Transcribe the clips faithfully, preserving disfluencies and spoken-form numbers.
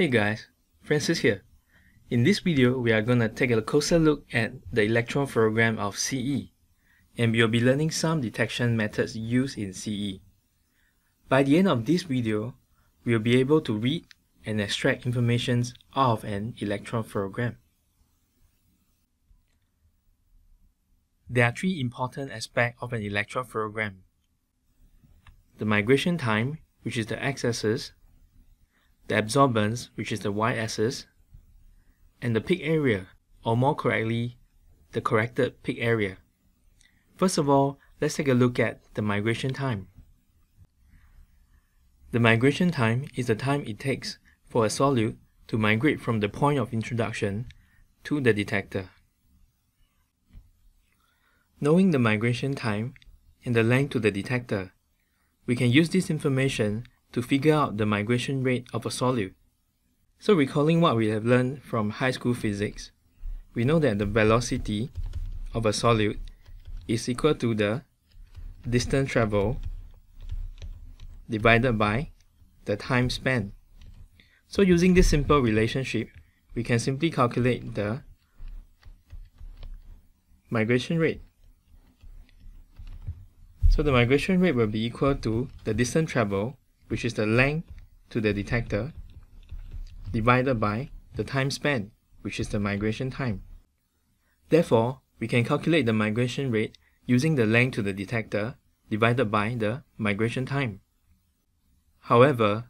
Hey guys, Francis here. In this video, we are gonna take a closer look at the electrophoregram of C E, and we'll be learning some detection methods used in C E. By the end of this video, we'll be able to read and extract information out of an electrophoregram. There are three important aspects of an electrophoregram: the migration time, which is the x-axis, the absorbance, which is the y-axis, and the peak area, or more correctly, the corrected peak area. First of all, let's take a look at the migration time. The migration time is the time it takes for a solute to migrate from the point of introduction to the detector. Knowing the migration time and the length to the detector, we can use this information to figure out the migration rate of a solute. So recalling what we have learned from high school physics, we know that the velocity of a solute is equal to the distance traveled divided by the time span. So using this simple relationship, we can simply calculate the migration rate. So the migration rate will be equal to the distance traveled, which is the length to the detector, divided by the time span, which is the migration time. Therefore, we can calculate the migration rate using the length to the detector divided by the migration time. However,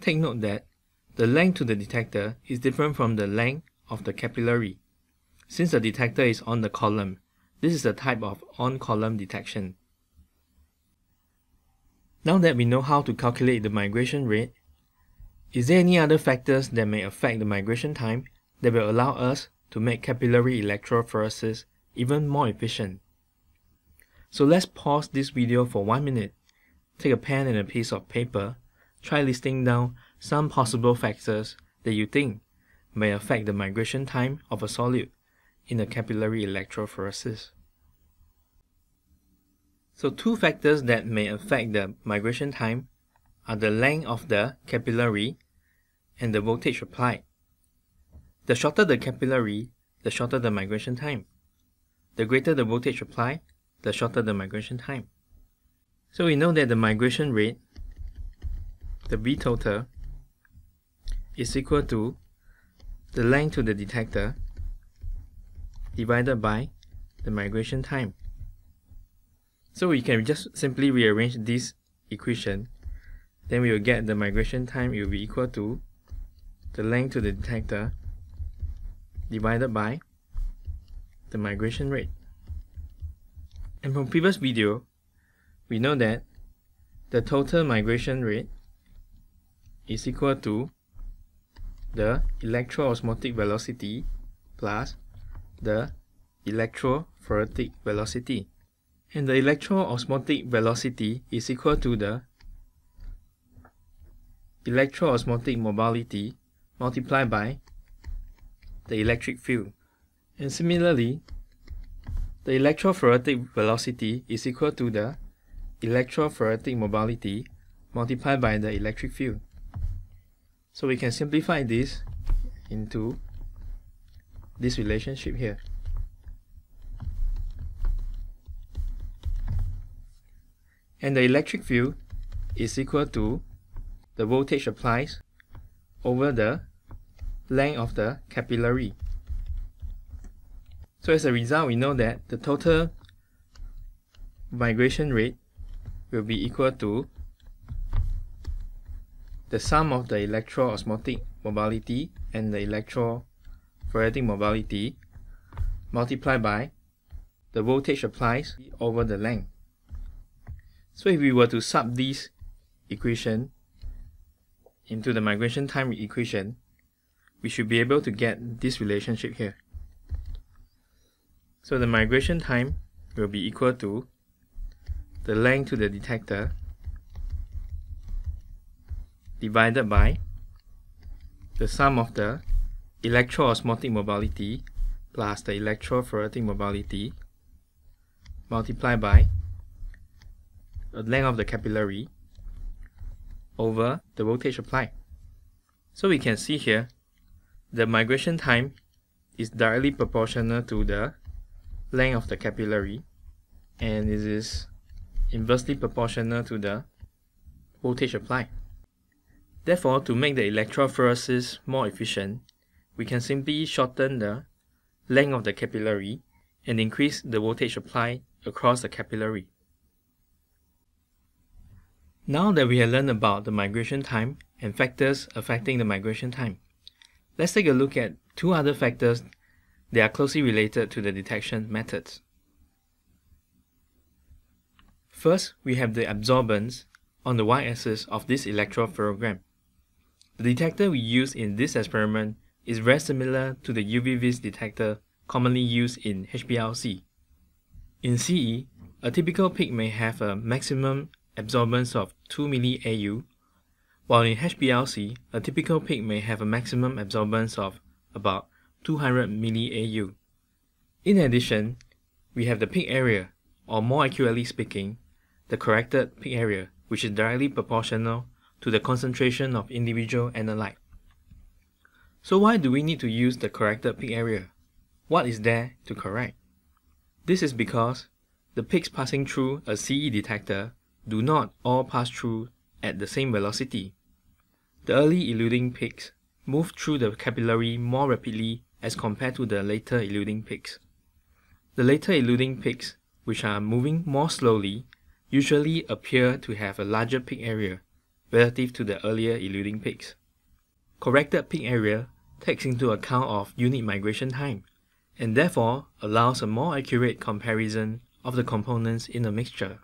take note that the length to the detector is different from the length of the capillary. Since the detector is on the column, this is a type of on-column detection. Now that we know how to calculate the migration rate, is there any other factors that may affect the migration time that will allow us to make capillary electrophoresis even more efficient? So let's pause this video for one minute, take a pen and a piece of paper, try listing down some possible factors that you think may affect the migration time of a solute in a capillary electrophoresis. So two factors that may affect the migration time are the length of the capillary and the voltage applied. The shorter the capillary, the shorter the migration time. The greater the voltage applied, the shorter the migration time. So we know that the migration rate, the V total, is equal to the length to the detector divided by the migration time. So we can just simply rearrange this equation, then we will get the migration time, it will be equal to the length to the detector divided by the migration rate. And from previous video, we know that the total migration rate is equal to the electroosmotic velocity plus the electropherotic velocity. And the electroosmotic velocity is equal to the electroosmotic mobility multiplied by the electric field. And similarly, the electrophoretic velocity is equal to the electropherotic mobility multiplied by the electric field. So we can simplify this into this relationship here. And the electric field is equal to the voltage applied over the length of the capillary. So as a result, we know that the total migration rate will be equal to the sum of the electroosmotic mobility and the electrophoretic mobility multiplied by the voltage applied over the length. So if we were to sub this equation into the migration time equation, we should be able to get this relationship here. So the migration time will be equal to the length to the detector divided by the sum of the electroosmotic mobility plus the electrophoretic mobility multiplied by the length of the capillary over the voltage applied. So we can see here, the migration time is directly proportional to the length of the capillary, and it is inversely proportional to the voltage applied. Therefore, to make the electrophoresis more efficient, we can simply shorten the length of the capillary and increase the voltage applied across the capillary. Now that we have learned about the migration time and factors affecting the migration time, let's take a look at two other factors that are closely related to the detection methods. First, we have the absorbance on the y-axis of this electropherogram. The detector we use in this experiment is very similar to the U V-V I S detector commonly used in H P L C. In C E, a typical peak may have a maximum absorbance of two milli A U, while in H P L C, a typical peak may have a maximum absorbance of about two hundred milli A U. In addition, we have the peak area, or more accurately speaking, the corrected peak area, which is directly proportional to the concentration of individual analyte. So why do we need to use the corrected peak area? What is there to correct? This is because the peaks passing through a C E detector do not all pass through at the same velocity. The early eluding peaks move through the capillary more rapidly as compared to the later eluding peaks. The later eluding peaks, which are moving more slowly, usually appear to have a larger peak area relative to the earlier eluding peaks. Corrected peak area takes into account of unit migration time, and therefore allows a more accurate comparison of the components in a mixture.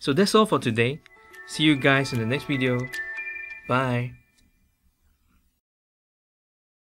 So that's all for today. See you guys in the next video. Bye!